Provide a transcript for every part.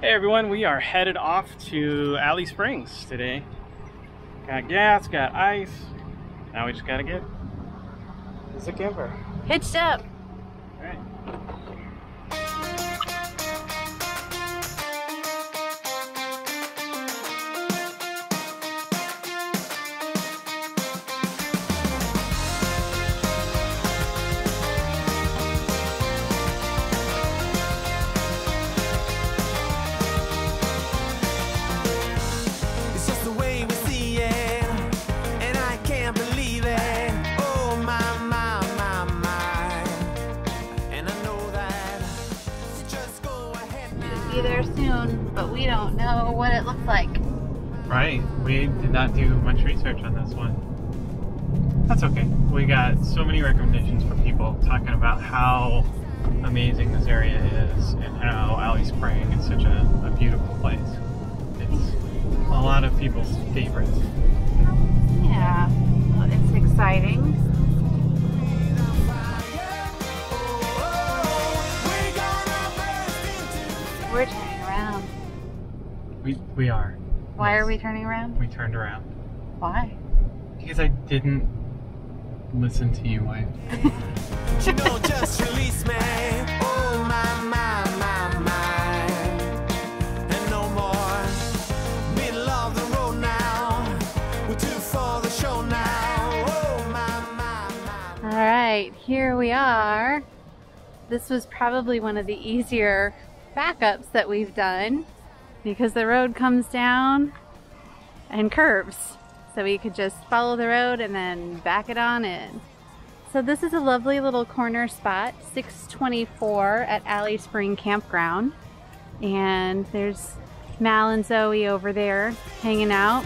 Hey everyone, we are headed off to Alley Springs today. Got gas, got ice. Now we just gotta get the camper hitched up. All right. There soon, but we don't know what it looks like. Right, we did not do much research on this one. That's okay. We got so many recommendations from people talking about how amazing this area is and how Alley Spring is such a beautiful place. It's a lot of people's favorites. Yeah, well, it's exciting. We're turning around. We are. Why are we turning around? We turned around. Why? Because I didn't listen to you, wife. You know, just release me. Oh my. And no more. Middle of the road now. We're too for the show now. Oh my. All right, here we are. This was probably one of the easier backups that we've done because the road comes down and curves, so we could just follow the road and then back it on in. So this is a lovely little corner spot, 624 at Alley Spring Campground, and there's Mal and Zoe over there hanging out.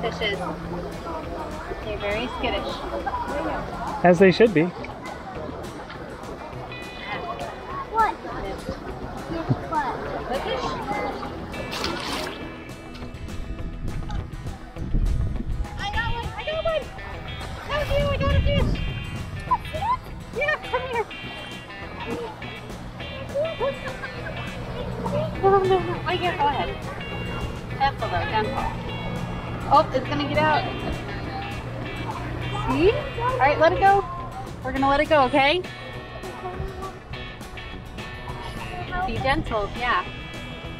Fishes. They're very skittish. As they should be. What? I got one! That was you, I got a fish! Yeah, come here! Oh no, oh yeah, go ahead. Careful though, careful. Oh, it's gonna get out. See? All right, let it go. We're gonna let it go, okay? Be gentle, yeah.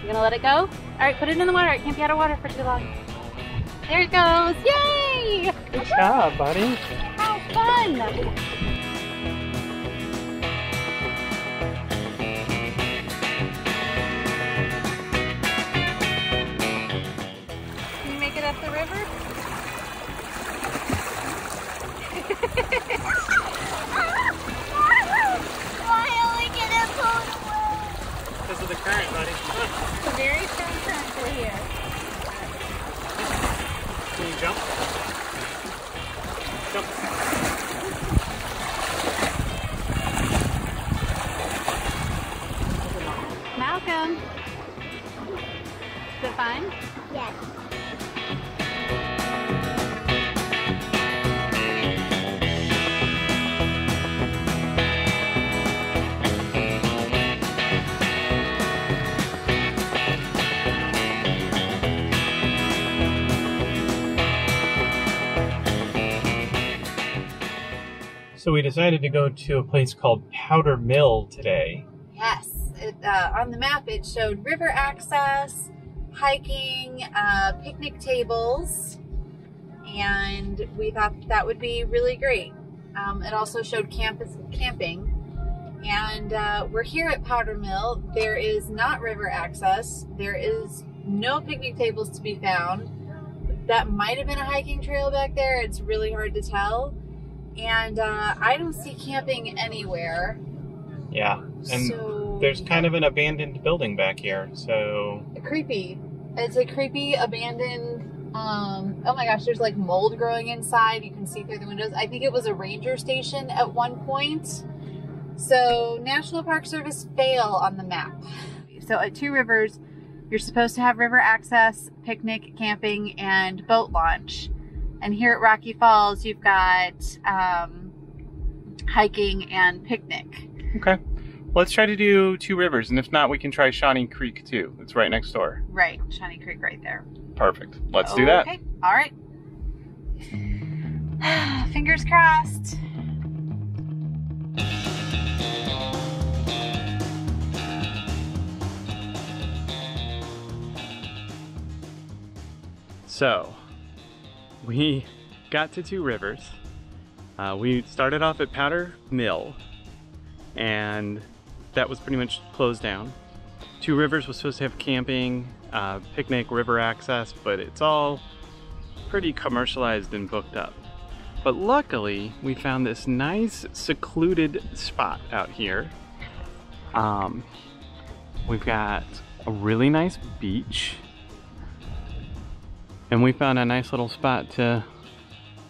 You're gonna let it go? All right, put it in the water. It can't be out of water for too long. There it goes, yay! Good job, buddy. How fun! The river. Why only get it pulled away? Because of the current, buddy. It's a very strong current through here. Can you jump? Jump. Malcolm. Is it fine? Yes. So we decided to go to a place called Powder Mill today. Yes, on the map it showed river access, hiking, picnic tables, and we thought that would be really great. It also showed camping, and we're here at Powder Mill. There is not river access. There is no picnic tables to be found. That might have been a hiking trail back there. It's really hard to tell. and I don't see camping anywhere. Yeah, and so, there's kind of an abandoned building back here, so... Creepy. It's a creepy, abandoned... oh my gosh, there's like mold growing inside. You can see through the windows. I think it was a ranger station at one point. So, National Park Service fail on the map. So, at Two Rivers, you're supposed to have river access, picnic, camping, and boat launch. And here at Rocky Falls, you've got hiking and picnic. Okay. Let's try to do Two Rivers, and if not, we can try Shawnee Creek, too. It's right next door. Right. Shawnee Creek right there. Perfect. Let's do that. Okay. All right. Fingers crossed. So, we got to Two Rivers. We started off at Powder Mill, and that was pretty much closed down. Two Rivers was supposed to have camping, picnic, river access, but it's all pretty commercialized and booked up. But luckily, we found this nice secluded spot out here. We've got a really nice beach, and we found a nice little spot to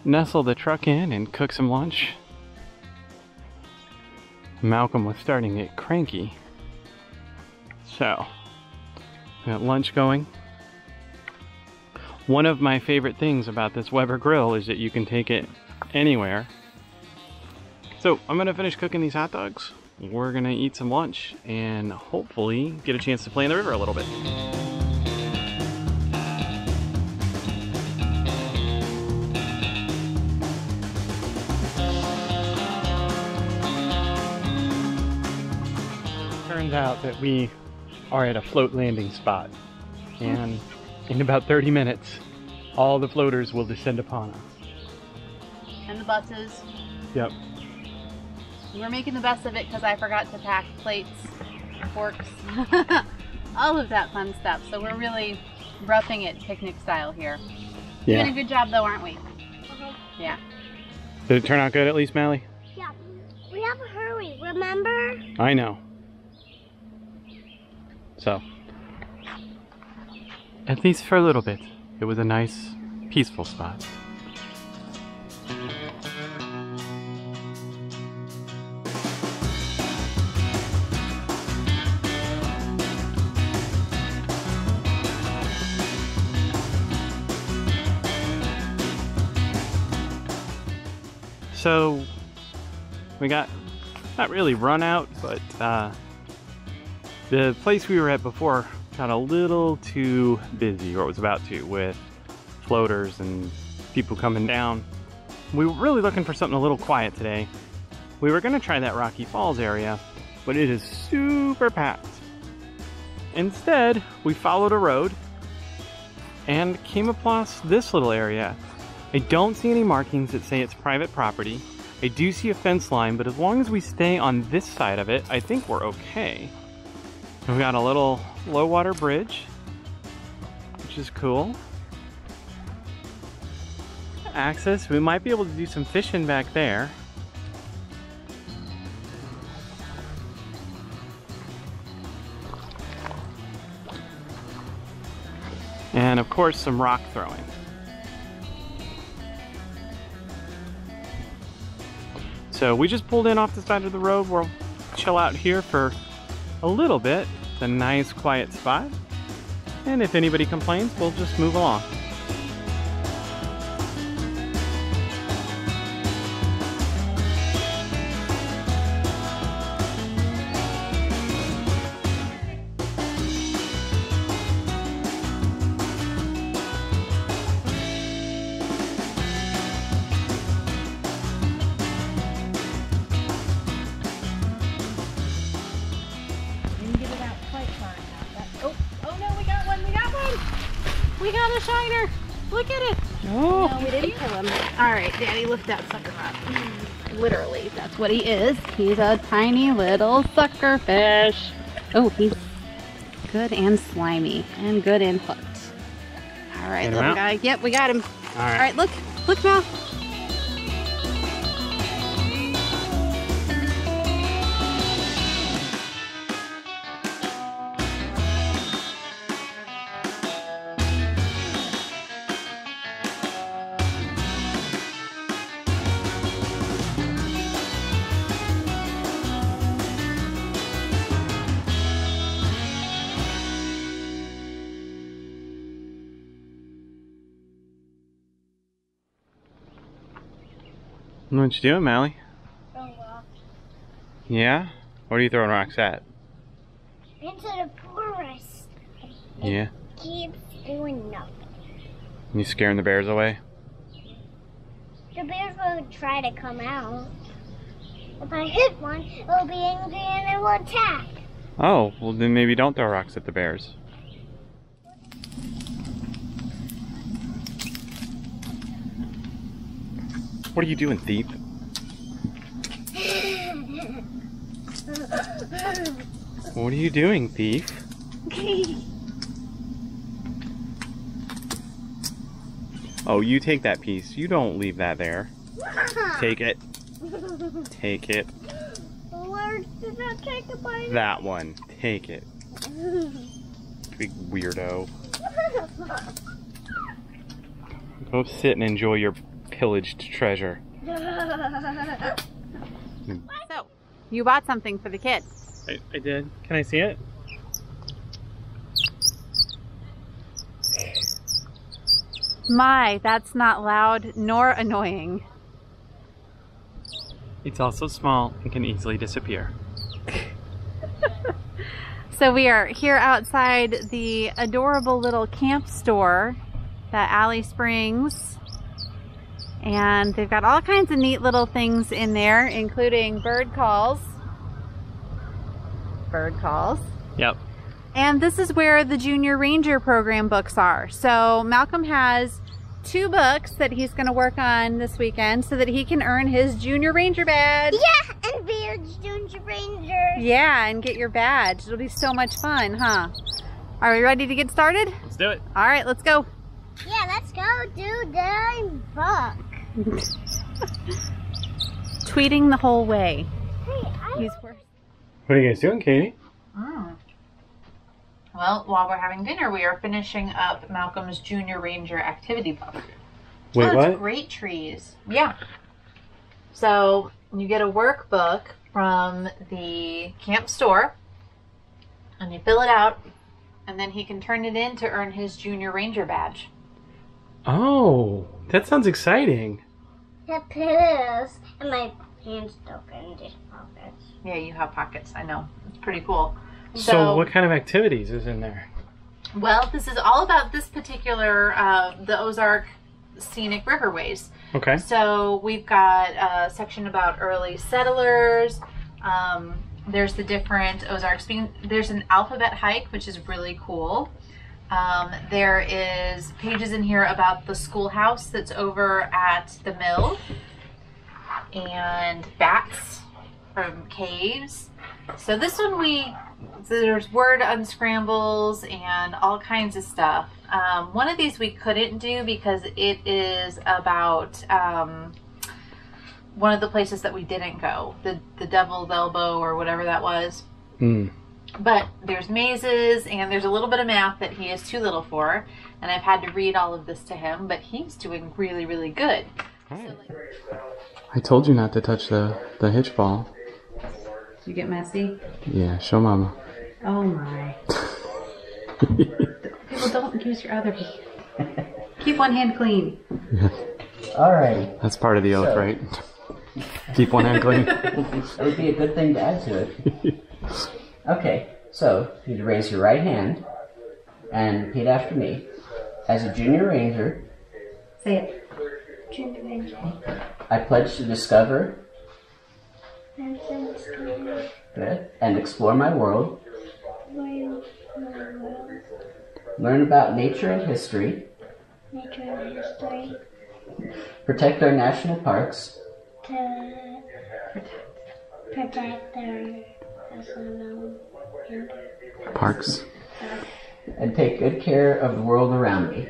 nestle the truck in and cook some lunch. Malcolm was starting to get cranky, so we got lunch going. One of my favorite things about this Weber Grill is that you can take it anywhere. So I'm gonna finish cooking these hot dogs. We're gonna eat some lunch and hopefully get a chance to play in the river a little bit. Out that we are at a float landing spot, and in about 30 minutes all the floaters will descend upon us and the buses. Yep, we're making the best of it because I forgot to pack plates, forks, all of that fun stuff, so we're really roughing it picnic style here. Yeah. Doing a good job though, aren't we? Uh-huh. Yeah. Did it turn out good at least, Mally? Yeah, we have a hurry, remember? I know. So, at least for a little bit, it was a nice, peaceful spot. So, we got not really run out, but the place we were at before got a little too busy, or it was about to, with floaters and people coming down. We were really looking for something a little quiet today. We were going to try that Rocky Falls area, but it is super packed. Instead, we followed a road and came across this little area. I don't see any markings that say it's private property. I do see a fence line, but as long as we stay on this side of it, I think we're okay. We've got a little low water bridge, which is cool. Access, we might be able to do some fishing back there. And of course, some rock throwing. So we just pulled in off the side of the road. We'll chill out here for a little bit. It's a nice quiet spot, and if anybody complains, we'll just move along. We got a shiner! Look at it! Oh. No, we didn't kill him. Alright, Daddy, lift that sucker up. Literally, that's what he is. He's a tiny little sucker fish. Oh, he's good and slimy and good and hooked. Alright, little guy. Yep, we got him. Alright, look, Mal. What you doing, Mally? Throwing rocks. Yeah? What are you throwing rocks at? Into the forest. Yeah. It keeps doing nothing. You scaring the bears away? The bears will try to come out. If I hit one, it will be angry and it will attack. Oh, well then maybe don't throw rocks at the bears. What are you doing, thief? What are you doing, thief? Oh, you take that piece. You don't leave that there. Take it. Take it. Where did I take the bite? That one. Take it. Big weirdo. Go sit and enjoy your pillaged treasure. So, you bought something for the kids. I did. Can I see it? My, that's not loud nor annoying. It's also small and can easily disappear. So we are here outside the adorable little camp store at Alley Springs. And they've got all kinds of neat little things in there, including bird calls. Bird calls. Yep. And this is where the Junior Ranger program books are. So Malcolm has 2 books that he's going to work on this weekend so that he can earn his Junior Ranger badge. Yeah, and be a Junior Ranger. Yeah, and get your badge. It'll be so much fun, huh? Are we ready to get started? Let's do it. All right, let's go. Yeah, let's go do the book. Tweeting the whole way. Hey, what are you guys doing, Katie? Mm. Well, while we're having dinner, we are finishing up Malcolm's Junior Ranger activity book. Wait, oh, what? It's Great Trees. Yeah. So you get a workbook from the camp store, and you fill it out, and then he can turn it in to earn his Junior Ranger badge. Oh, that sounds exciting. It is, and my hands don't fit in these pockets. Yeah, you have pockets. I know. It's pretty cool. So what kind of activities is in there? Well, this is all about this particular, the Ozark Scenic Riverways. Okay. So we've got a section about early settlers. There's the different Ozarks. There's an alphabet hike, which is really cool. There is pages in here about the schoolhouse that's over at the mill. And bats from caves. So this one there's word unscrambles and all kinds of stuff. One of these we couldn't do because it is about one of the places that we didn't go, the Devil's Elbow or whatever that was. Mm. But there's mazes and there's a little bit of math that he is too little for, and I've had to read all of this to him, but he's doing really, really good. Right. So, I told you not to touch the hitch ball. You get messy? Yeah, show Mama. Oh my. People don't use your other hand. Keep one hand clean. Yeah. All right. That's part of the oath, right? Keep one hand clean. That would be a good thing to add to it. Okay, so you need to raise your right hand and repeat after me. As a Junior Ranger. Say it. Junior Ranger. I pledge to discover. Good. And explore my world. Learn about nature and history. Protect our national parks. Protect our national parks. And take good care of the world around me.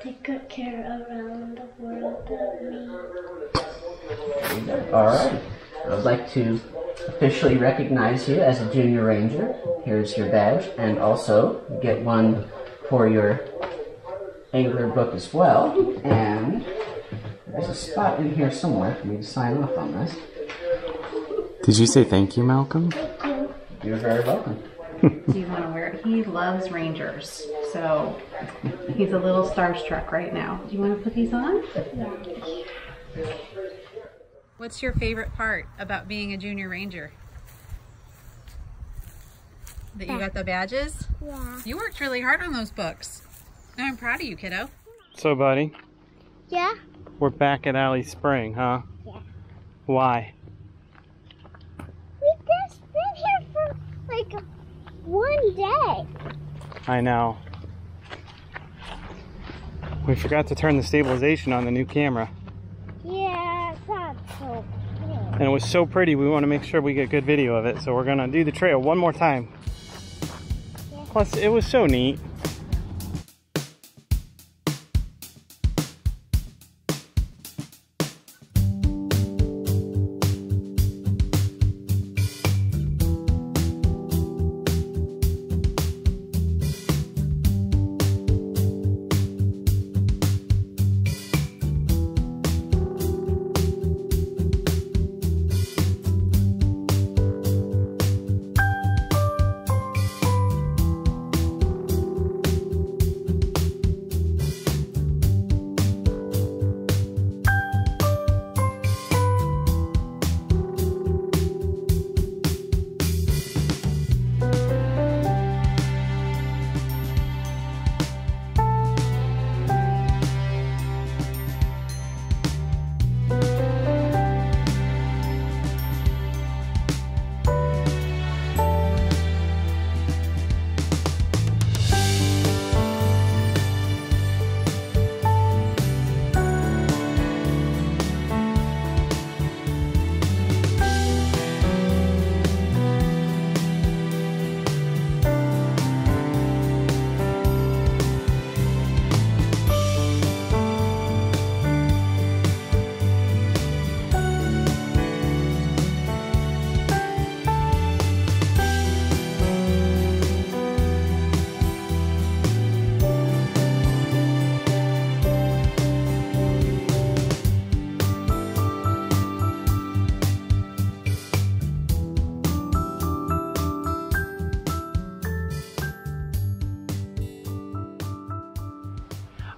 Take good care around the world around me. All right. I would like to officially recognize you as a Junior Ranger. Here's your badge, and also you get one for your angler book as well. And there's a spot in here somewhere for me to sign off on this. Did you say thank you, Malcolm? Thank you. You're very welcome. Do you want to wear it? He loves Rangers, so he's a little starstruck right now. Do you want to put these on? Yeah. What's your favorite part about being a junior ranger? That you got the badges? Yeah. You worked really hard on those books. I'm proud of you, kiddo. So, buddy? Yeah? We're back at Alley Spring, huh? Yeah. Why? We've just been here for like one day. I know. We forgot to turn the stabilization on the new camera. Yeah, it's not so pretty. And it was so pretty, we want to make sure we get good video of it, so we're going to do the trail one more time. Yeah. Plus, it was so neat.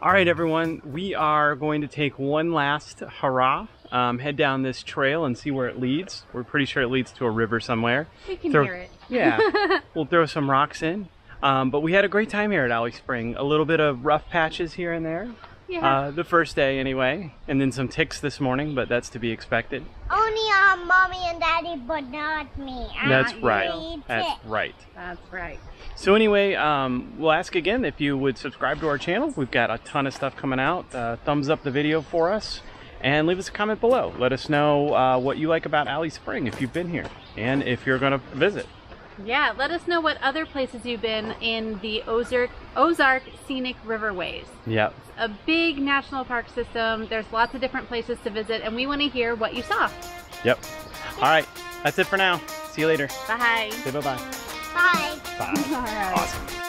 All right, everyone, we are going to take one last hurrah, head down this trail and see where it leads. We're pretty sure it leads to a river somewhere. We can hear it. Yeah, we'll throw some rocks in. But we had a great time here at Alley Spring. A little bit of rough patches here and there. Yeah. The first day anyway, and then some ticks this morning, but that's to be expected. Only mommy and daddy, but not me. That's right. That's right. That's right. So anyway, we'll ask again if you would subscribe to our channel. We've got a ton of stuff coming out. Thumbs up the video for us, and leave us a comment below. Let us know what you like about Alley Spring if you've been here, and if you're going to visit. Yeah, let us know what other places you've been in the Ozark Scenic Riverways. Yeah. It's a big national park system. There's lots of different places to visit, and we want to hear what you saw. Yep. All right. That's it for now. See you later. Bye. Say bye-bye. Bye. Bye. All right. Awesome.